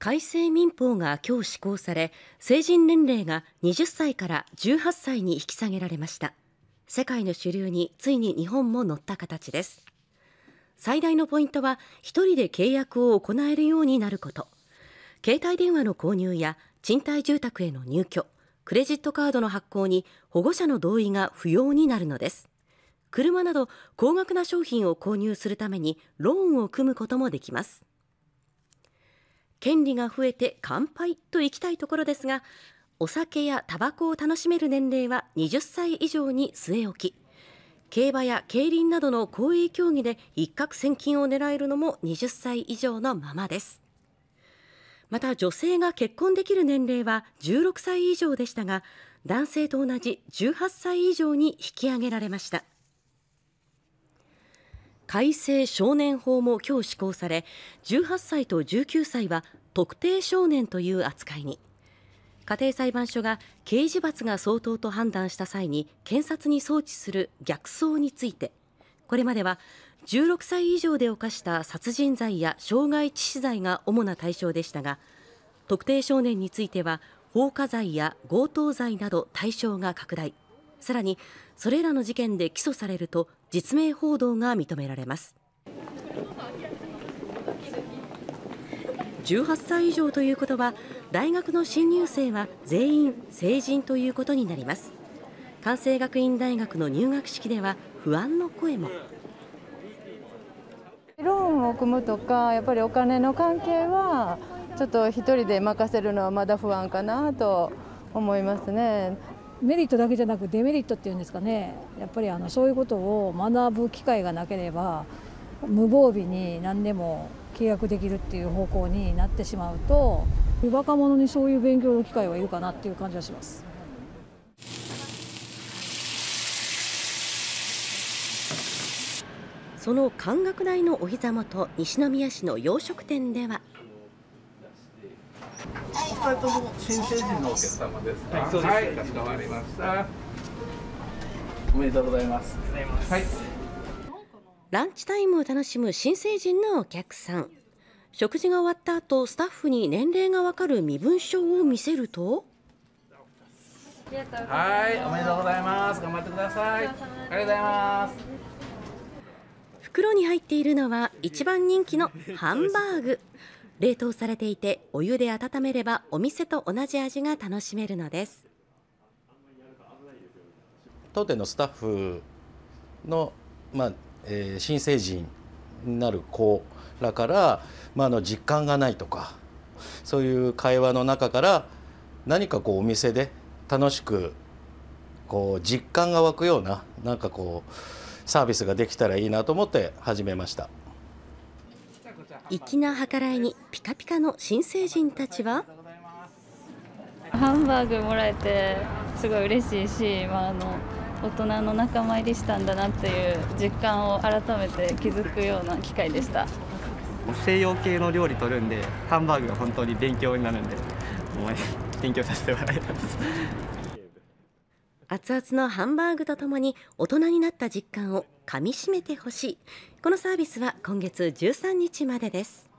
改正民法が今日施行され、成人年齢が20歳から18歳に引き下げられました。世界の主流についに日本も乗った形です。最大のポイントは、一人で契約を行えるようになること。携帯電話の購入や賃貸住宅への入居、クレジットカードの発行に保護者の同意が不要になるのです。車など高額な商品を購入するためにローンを組むこともできます。権利が増えて乾杯といきたいところですが、お酒やタバコを楽しめる年齢は20歳以上に据え置き、競馬や競輪などの公営競技で一攫千金を狙えるのも20歳以上のままです。また、女性が結婚できる年齢は16歳以上でしたが、男性と同じ18歳以上に引き上げられました。改正少年法も今日施行され、18歳と19歳は特定少年という扱いに。家庭裁判所が刑事罰が相当と判断した際に検察に送致する逆送について、これまでは16歳以上で犯した殺人罪や傷害致死罪が主な対象でしたが、特定少年については放火罪や強盗罪など対象が拡大。さらに、それらの事件で起訴されると実名報道が認められます。18歳以上ということは、大学の新入生は全員成人ということになります。関西学院大学の入学式では不安の声も。ローンを組むとか、やっぱりお金の関係はちょっと一人で任せるのはまだ不安かなと思いますね。メリットだけじゃなくデメリットっていうんですかね、やっぱりそういうことを学ぶ機会がなければ、無防備に何でも契約できるっていう方向になってしまうと、若者にそういう勉強の機会はいるかなっていう感じはします。その歓楽台のお膝元、西宮市の洋食店では。お二人とも新成人のお客様ですか。はい、そうです。はい、かしこまりました。おめでとうございます。はい。ランチタイムを楽しむ新成人のお客さん。食事が終わった後、スタッフに年齢がわかる身分証を見せると。はい、おめでとうございます。頑張ってください。ありがとうございます。袋に入っているのは一番人気のハンバーグ。冷凍されていて、お湯で温めればお店と同じ味が楽しめるのです。当店のスタッフの、新成人になる子らから、実感がないとか、そういう会話の中から何かお店で楽しく実感が湧くようなサービスができたらいいなと思って始めました。粋な計らいにピカピカの新成人たちは。ハンバーグもらえてすごい嬉しいし、大人の仲間入りしたんだなっていう実感を改めて気づくような機会でした。西洋系の料理取るんで、ハンバーグが本当に勉強になるんで、勉強させてもらいます。熱々のハンバーグとともに大人になった実感をかみしめてほしい。このサービスは今月13日までです。